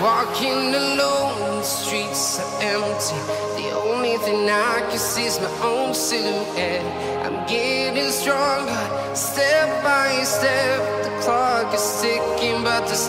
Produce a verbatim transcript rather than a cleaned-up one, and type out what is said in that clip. Walking alone, the streets are empty. The only thing I can see is my own silhouette. I'm getting stronger, step by step. The clock is ticking, but there's